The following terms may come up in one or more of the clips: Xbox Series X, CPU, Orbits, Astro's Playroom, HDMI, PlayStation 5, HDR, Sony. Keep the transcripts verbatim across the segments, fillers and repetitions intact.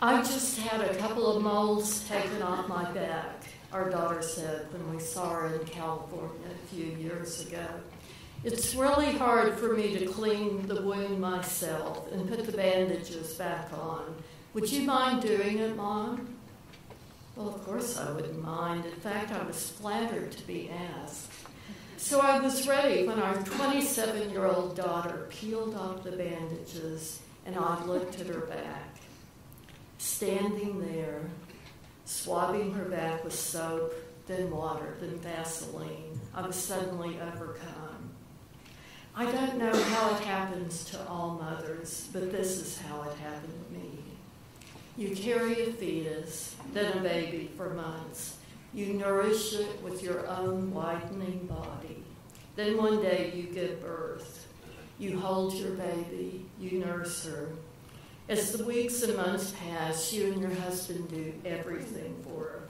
I just had a couple of moles taken off my back, our daughter said when we saw her in California a few years ago. It's really hard for me to clean the wound myself and put the bandages back on. Would you mind doing it, Mom? Well, of course I wouldn't mind. In fact, I was flattered to be asked. So I was ready when our twenty-seven-year-old daughter peeled off the bandages and I looked at her back. Standing there, swabbing her back with soap, then water, then Vaseline, I was suddenly overcome. I don't know how it happens to all mothers, but this is how it happened to me. You carry a fetus, then a baby for months. You nourish it with your own whitening body. Then one day you give birth. You hold your baby, you nurse her. As the weeks and months pass, you and your husband do everything for her.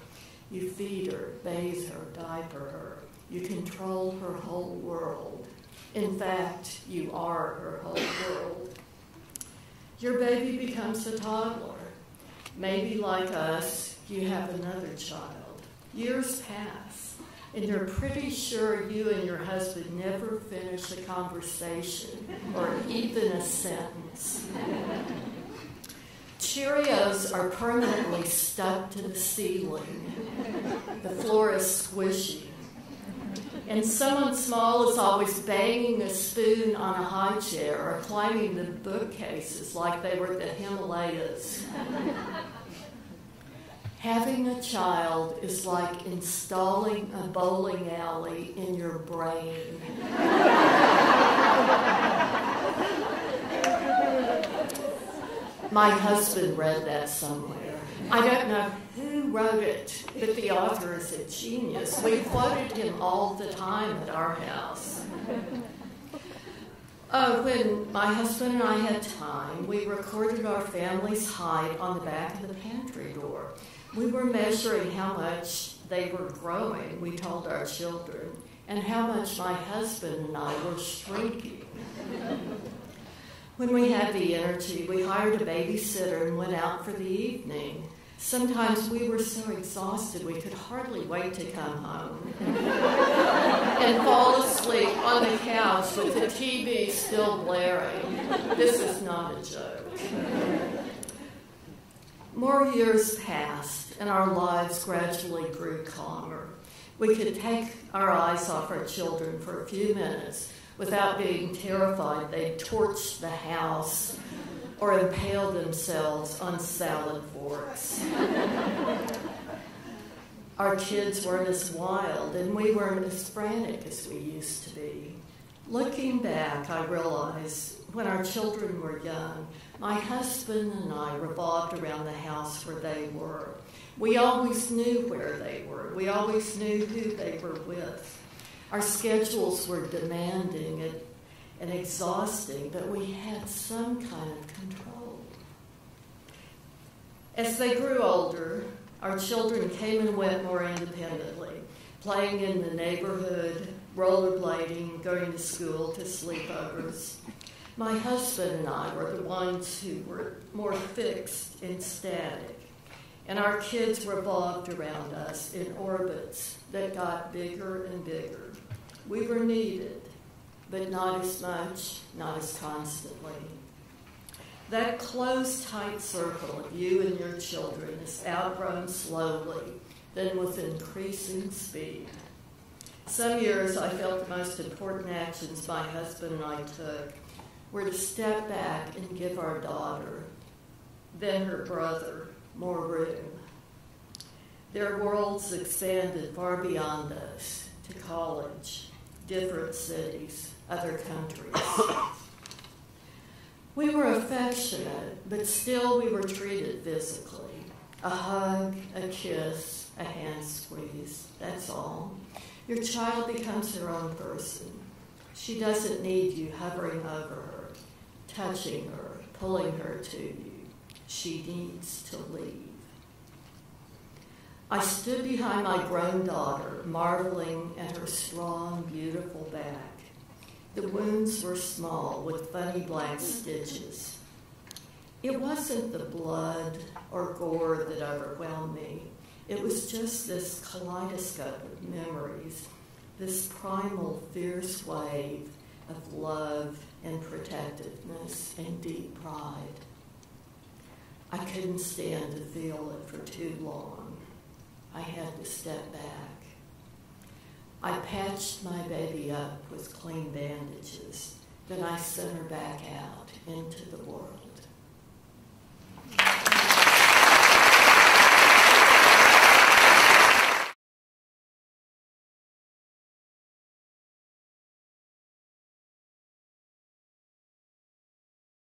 You feed her, bathe her, diaper her. You control her whole world. In fact, you are her whole world. Your baby becomes a toddler. Maybe like us, you have another child. Years pass, and you're pretty sure you and your husband never finish a conversation or even a sentence. Cheerios are permanently stuck to the ceiling. The floor is squishy. And someone small is always banging a spoon on a high chair or climbing the bookcases like they were the Himalayas. Having a child is like installing a bowling alley in your brain. My husband read that somewhere. I don't know who wrote it, but the author is a genius. We quoted him all the time at our house. Uh, when my husband and I had time, we recorded our family's height on the back of the pantry door. We were measuring how much they were growing, we told our children, and how much my husband and I were shrinking. When we had the energy, we hired a babysitter and went out for the evening. Sometimes we were so exhausted we could hardly wait to come home and fall asleep on the couch with the T V still blaring. This is not a joke. More years passed, and our lives gradually grew calmer. We could take our eyes off our children for a few minutes without being terrified they'd torch the house or impale themselves on salad forks. Our kids weren't as wild, and we weren't as frantic as we used to be. Looking back, I realized when our children were young, my husband and I revolved around the house where they were. We always knew where they were. We always knew who they were with. Our schedules were demanding and, and exhausting, but we had some kind of control. As they grew older, our children came and went more independently, playing in the neighborhood, rollerblading, going to school, to sleepovers. My husband and I were the ones who were more fixed and static, and our kids revolved around us in orbits that got bigger and bigger. We were needed, but not as much, not as constantly. That close, tight circle of you and your children is outgrown slowly, then with increasing speed. Some years I felt the most important actions my husband and I took were to step back and give our daughter, then her brother, more room. Their worlds expanded far beyond us, to college, different cities, other countries. We were affectionate, but still we were treated physically. A hug, a kiss, a hand squeeze, that's all. Your child becomes her own person. She doesn't need you hovering over her, touching her, pulling her to you. She needs to leave. I stood behind my grown daughter, marveling at her strong, beautiful back. The wounds were small, with funny black stitches. it wasn't the blood or gore that overwhelmed me. It was just this kaleidoscope of memories, this primal, fierce wave of love and protectiveness and deep pride. I couldn't stand to feel it for too long. I had to step back. I patched my baby up with clean bandages, then I sent her back out into the world.